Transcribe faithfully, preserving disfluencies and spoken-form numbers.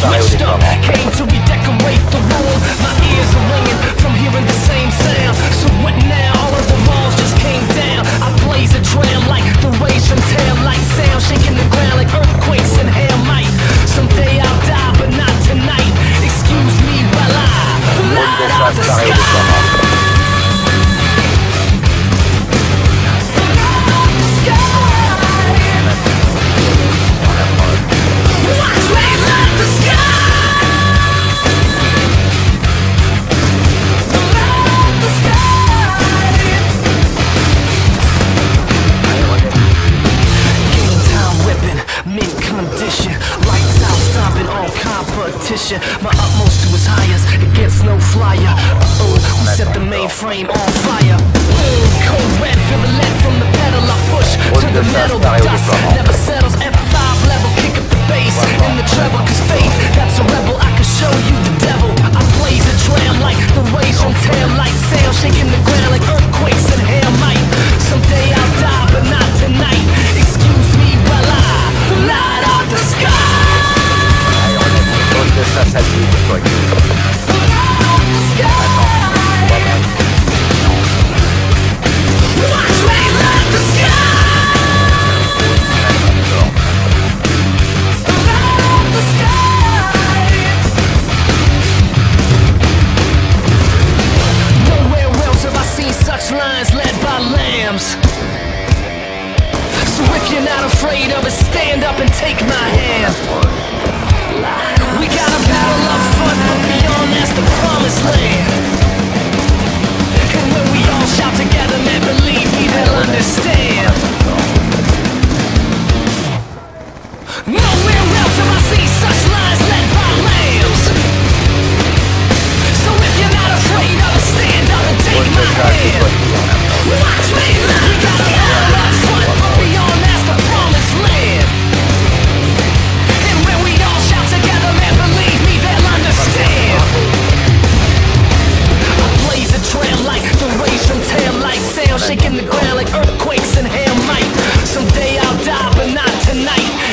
switched up, came to redecorate the room. My ears are ringing from hearing the same sound. So what now? All of the walls just came down. I blaze a trail like the rays from tail light sound, shaking the ground like earthquakes and hail might. Someday I'll die, but not tonight. Excuse me while I light up the sky. My utmost to his highest, it gets no flyer. Uh-oh, we set the mainframe on fire. Boom, cold red, virulent from the pedal I push. To the metal, dust never settles. F five level, kick up the bass in the treble, cause faith, that's a rebel. I can show you the devil. I blaze a trail like the rays from tail light sail, shaking the ground like earthquakes and hail might. Someday I'll die, but not tonight. Excuse me while I light up the sky. Ça, ça dit de toi. Nowhere else have I seen such lines led by lambs. So if you're not afraid of it, stand up and take my hand. We got a battle up front, but beyond that's the promised land. And when we all shout together, man, believe me, they'll understand. Nowhere else have I seen such lines led by lambs. So if you're not afraid of it, stand up and take my hand. Watch me live. We got a battle up front, but beyond that's the promised land. Shaking the ground like earthquakes and hail might. Someday I'll die, but not tonight.